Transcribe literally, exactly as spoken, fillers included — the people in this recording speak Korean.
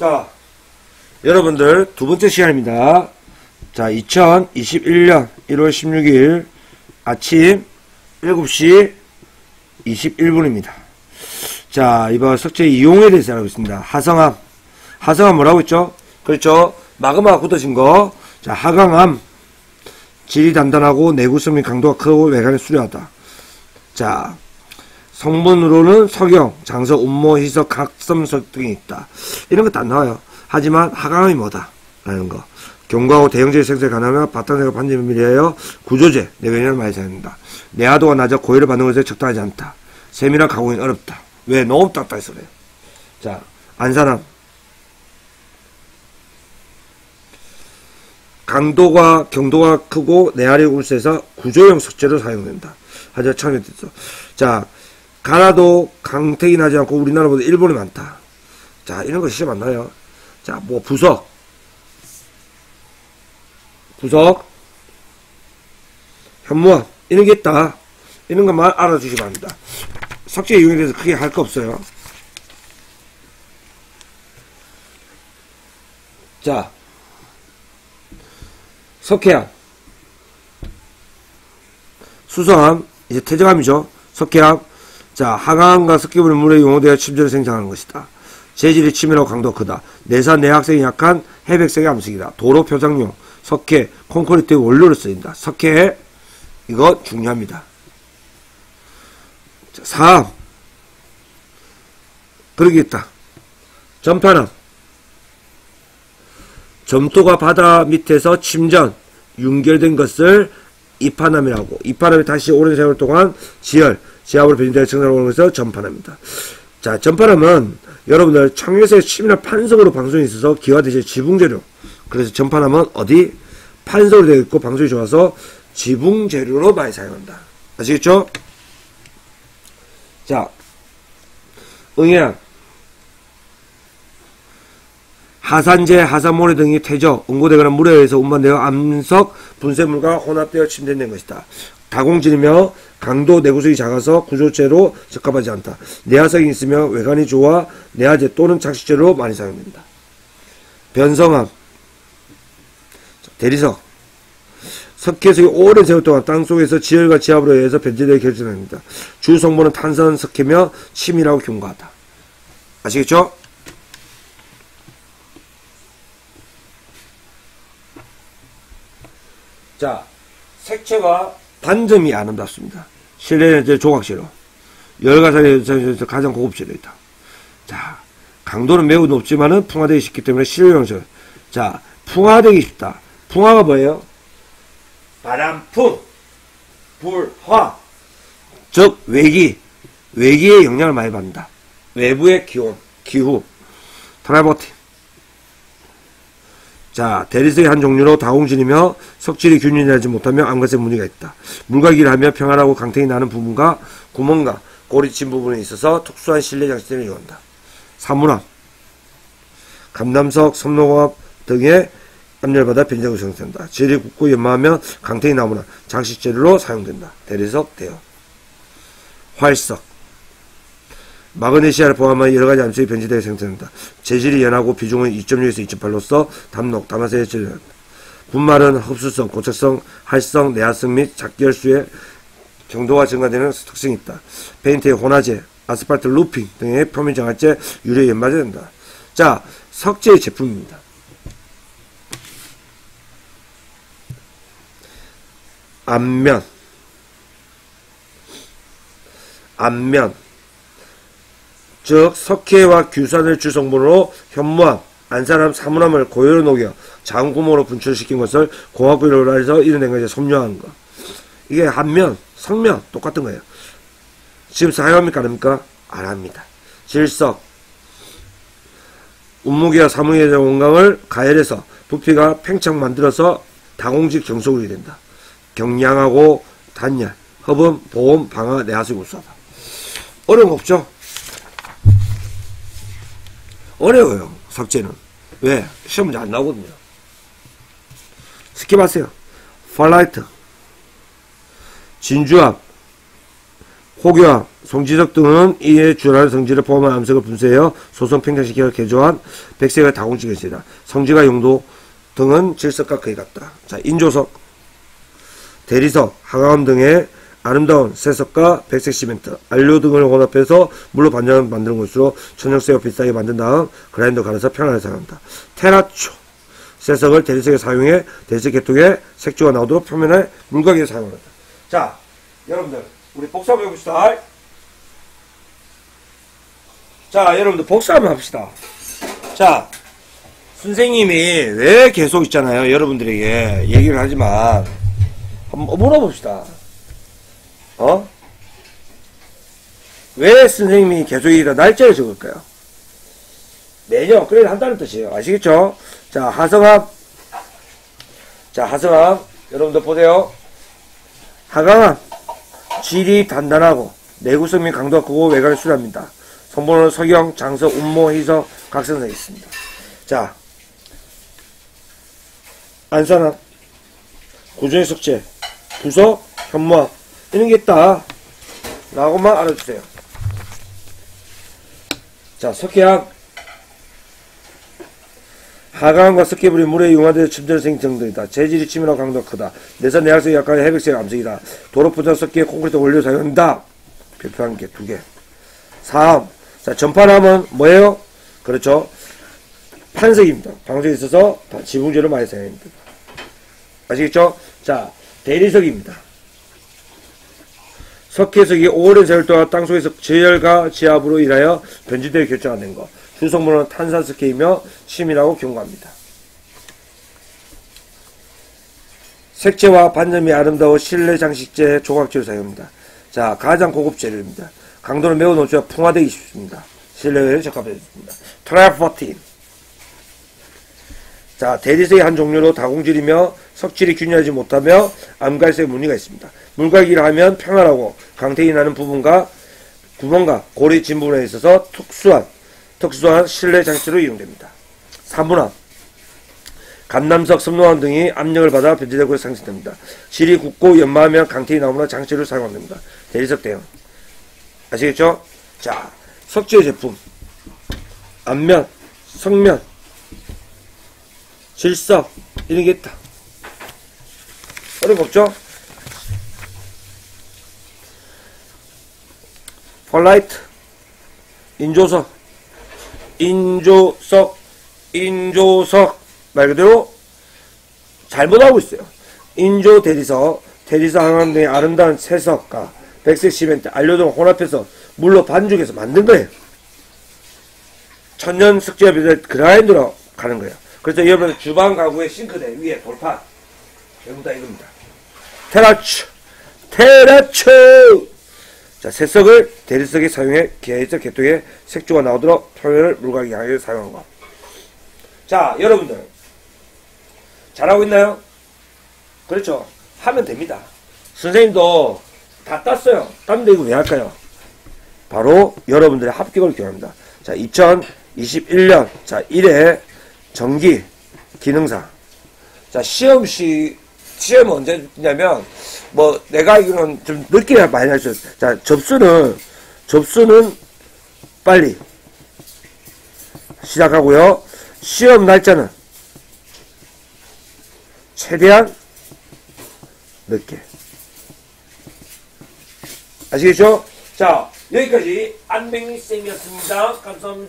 자, 여러분들 두 번째 시간입니다. 자, 이천이십일년 일월 십육일 아침 일곱시 이십일분입니다. 자, 이번 석재 이용에 대해서 알고 있습니다. 하성암. 하성암 뭐라고 했죠? 그렇죠. 마그마가 굳어진 거. 자, 하강암. 질이 단단하고 내구성 및 강도가 크고 외관이 수려하다. 자, 성분으로는 석영, 장석, 운모, 희석, 각섬석 등이 있다. 이런 거 다 나와요. 하지만 하강암이 뭐다? 라는 거. 경과하고 대형재를 생성이 가능하며 바탕재가 반지를 미리하여 구조재, 내외년을 많이 사용한다. 내화도가 낮아 고열을 받는 것에 적당하지 않다. 세밀한 가공이 어렵다. 왜? 너무 딱딱해서 그래요. 자, 안산암. 강도가, 경도가 크고 내알이 굴세에서 구조형 석재로 사용된다. 하지만 처음에 됐어. 자, 가라도 강택이 나지 않고 우리나라보다 일본이 많다. 자, 이런 거 진짜 많나요? 자, 뭐 부석, 부석, 현무암 이런 게 있다. 이런 것만 알아주시기 바랍니다. 석재 이용에 대해서 크게 할 거 없어요. 자, 석회암, 수성암, 이제 퇴적암이죠. 석회암. 자, 하강암과 석기물이 물에 용어되어 침전을 생성하는 것이다. 재질이 치밀하고 강도가 크다. 내산, 내학성이 약한 해백색의 암석이다. 도로 표상용, 석회, 콘크리트의 원료로 쓰인다. 석회, 이거 중요합니다. 자, 사암. 그러게 있다. 전파암. 점토가 바다 밑에서 침전, 융결된 것을 이파남이라고, 이파남이 다시 오랜 세월 동안 지열, 지압으로 변이되어 증상을 오면서 전파남입니다. 자, 전파남은 여러분들 청에서의 침이나 판석으로 방송이 있어서 기와 대신 지붕재료. 그래서 전파남은 어디? 판석으로 되어 있고 방송이 좋아서 지붕재료로 많이 사용한다. 아시겠죠? 자, 응애암. 하산재, 하산모래 등이 퇴적, 응고되거나 물에 의해서 운반되어 암석, 분쇄물과 혼합되어 침전된 것이다. 다공질이며 강도 내구성이 작아서 구조재로 적합하지 않다. 내화성이 있으며 외관이 좋아 내화재 또는 착식재로 많이 사용된다. 변성암, 대리석, 석회석이 오랜 세월 동안 땅속에서 지열과 지압으로 의해서 변질되어 결정됩니다. 주 성분은 탄산 석회며 치밀하고 견고하다. 아시겠죠? 자, 색채가 반점이 아름답습니다. 실내는 조각재료, 열과산에서 가장 고급재료이다. 자, 강도는 매우 높지만은 풍화되기 쉽기 때문에 실용재료. 자, 풍화되기 쉽다. 풍화가 뭐예요? 바람풍, 불화, 즉 외기, 외기의 영향을 많이 받는다. 외부의 기온, 기후, 트라이버틴. 자, 대리석의 한 종류로 다공질이며 석질이 균일하지 못하며 암과색 무늬가 있다. 물갈기를 하며 평활하고 강택이 나는 부분과 구멍과 고리친 부분에 있어서 특수한 실내 장치들을 이용한다. 사물암, 감남석, 섬노갑 등의 압렬받아 변작이 생성된다. 질이 굳고 연마하며 강택이 나무나 장식재료로 사용된다. 대리석, 대여, 활석, 마그네시아를 포함한 여러가지 암석이 변질되어 생성된다. 재질이 연하고 비중은 이점육에서 이점팔로서 담록, 담화세에 질린다. 분말은 흡수성, 고착성, 활성, 내화성 및 작결수의 경도가 증가되는 특성이 있다. 페인트의 혼화제, 아스팔트 루핑 등의 표면장화제, 유래 연마제 된다. 자, 석재의 제품입니다. 안면, 안면 즉 석회와 규산을 주성분으로 현무암, 안산암, 사물암을 고열로 녹여 장구멍으로 분출시킨 것을 공학구열로 해서 이뤄낸 것이 섬유한 것. 이게 한면, 석면 똑같은 거예요. 지금 사용합니까? 안 합니까? 안 합니다. 질석, 운무기와 사무기의 원광을 가열해서 부피가 팽창 만들어서 다공질 경속이 된다. 경량하고 단열, 흡음, 보온, 방화, 내화수이 우수하다. 어려운 거 없죠? 어려워요, 석재는. 왜? 시험 문제 안 나오거든요. 스킵하세요. 팔라이트, 진주암, 호교합, 성지적 등은 이에 준하는 성지를 포함한 암석을 분쇄하여 소성 평장시켜 개조한 백색의 다공지경시다. 성지가 용도 등은 질석과 거의 같다. 자, 인조석, 대리석, 하강암 등의 아름다운 새석과 백색 시멘트, 안료 등을 혼합해서 물로 반죽 만드는 것으로 천연석을 비싸게 만든 다음 그라인더 갈아서 편안하게 사용한다. 테라초, 새석을 대리석에 사용해 대리석 계통에 색조가 나오도록 표면에 물광에 사용한다. 자, 여러분들 우리 복사 한번 해봅시다. 자, 여러분들 복사 한번 합시다. 자, 선생님이 왜 계속 있잖아요, 여러분들에게 얘기를 하지만 한번 물어봅시다. 어? 왜 선생님이 계속 얘기가 날짜를 적을까요? 매년 그래도 한다는 뜻이에요. 아시겠죠? 자, 하성암. 자, 하성암. 여러분들 보세요. 하강암. 질이 단단하고 내구성 및 강도가 크고 외관이 수납니다. 성분으로 석영, 장석, 운모, 희석, 각성석이 있습니다. 자, 안산암. 고전의 석재. 부석, 현무암. 이런 게 있다. 라고만 알아주세요. 자, 석회암. 하강암과 석회불이 물에 융화되어 침전을 생긴 정도이다. 재질이 치밀하고 강도가 크다. 내산 내학석이 약간의 해백색 암석이다. 도로포장 석기에 콘크리트 원료 사용한다. 별표한 게 두 개. 사암. 자, 전파암은 뭐예요? 그렇죠. 판석입니다. 방석에 있어서 다 지붕재로 많이 사용합니다. 아시겠죠? 자, 대리석입니다. 석회석이 오랜 세월 동안 땅속에서 제열과 지압으로 인하여 변질되어 결정된 것. 주성분은 탄산석회이며 치밀하고 견고합니다. 색채와 반점이 아름다워 실내 장식재 조각재로 사용합니다. 자, 가장 고급 재료입니다. 강도는 매우 높지만 풍화되기 쉽습니다. 실내외에 적합해졌습니다. 트라포틴. 자, 대리석의 한 종류로 다공질이며 석질이 균일하지 못하며 암갈색 무늬가 있습니다. 물갈기를 하면 평안하고 강택이 나는 부분과 구멍과 고리 진 부분에 있어서 특수한 특수한 실내 장치로 이용됩니다. 사문암. 감남석, 섬노암 등이 압력을 받아 변질되고 상승됩니다. 질이 굳고 연마하면 강택이 나오므로 장치를 사용합니다. 대리석 대형. 아시겠죠? 자, 석재 제품. 앞면, 석면, 질석, 이런 게 있다. 어려운 거 없죠? 펄라이트, 인조석, 인조석, 인조석, 말 그대로 잘못하고 있어요. 인조 대리석, 대리석 항암 등의 아름다운 새석과 백색 시멘트, 안료 등 혼합해서 물로 반죽해서 만든 거예요. 천연 석재와 비슷한 그라인더로 가는 거예요. 그래서 여러분 주방 가구의 싱크대 위에 돌판, 전부 다 이겁니다. 테라츠, 테라츠. 자, 새석을 대리석에 사용해 개의적 개통에 색조가 나오도록 표면을 물광 양액을 사용한 것. 자, 여러분들 잘하고 있나요? 그렇죠. 하면 됩니다. 선생님도 다 땄어요. 땄는데 이거 왜 할까요? 바로 여러분들의 합격을 기원합니다. 자, 이천이십일 년 자 일 회 정기 기능상. 자, 시험시 시험은 언제 냐면 뭐 내가 이거는 좀 늦게 많이 했어요. 자, 접수는 접수는 빨리 시작하고요. 시험 날짜는 최대한 늦게. 아시겠죠? 자, 여기까지 안병희 쌤이었습니다. 감사합니다.